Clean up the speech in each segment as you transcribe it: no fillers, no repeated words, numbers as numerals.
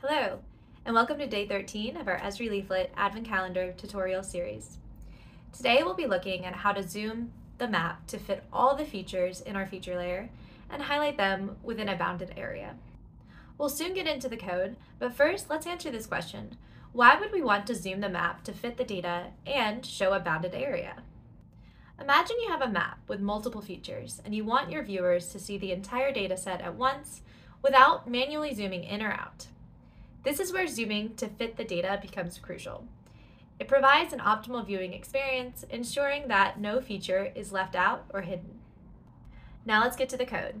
Hello, and welcome to day 13 of our Esri Leaflet Advent Calendar tutorial series. Today we'll be looking at how to zoom the map to fit all the features in our feature layer and highlight them within a bounded area. We'll soon get into the code, but first let's answer this question. Why would we want to zoom the map to fit the data and show a bounded area? Imagine you have a map with multiple features and you want your viewers to see the entire data set at once without manually zooming in or out. This is where zooming to fit the data becomes crucial. It provides an optimal viewing experience, ensuring that no feature is left out or hidden. Now let's get to the code.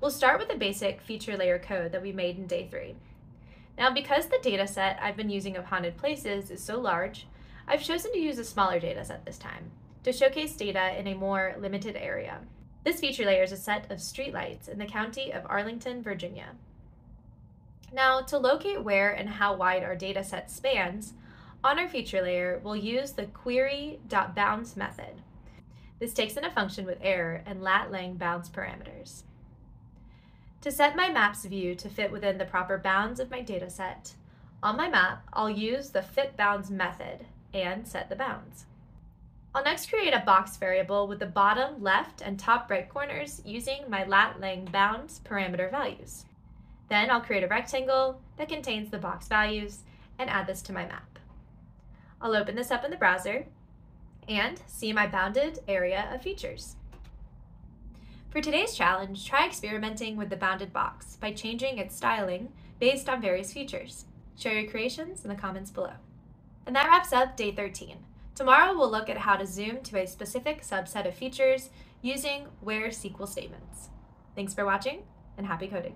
We'll start with the basic feature layer code that we made in day 3. Now, because the data set I've been using of haunted places is so large, I've chosen to use a smaller data set this time to showcase data in a more limited area. This feature layer is a set of streetlights in the county of Arlington, Virginia. Now, to locate where and how wide our data set spans, on our feature layer, we'll use the query.bounds method. This takes in a function with error and latlng bounds parameters. To set my map's view to fit within the proper bounds of my dataset, on my map, I'll use the fitBounds method and set the bounds. I'll next create a box variable with the bottom left and top right corners using my latlng bounds parameter values. Then I'll create a rectangle that contains the box values and add this to my map. I'll open this up in the browser and see my bounded area of features. For today's challenge, try experimenting with the bounded box by changing its styling based on various features. Share your creations in the comments below. And that wraps up day 13. Tomorrow we'll look at how to zoom to a specific subset of features using WHERE SQL statements. Thanks for watching, and happy coding.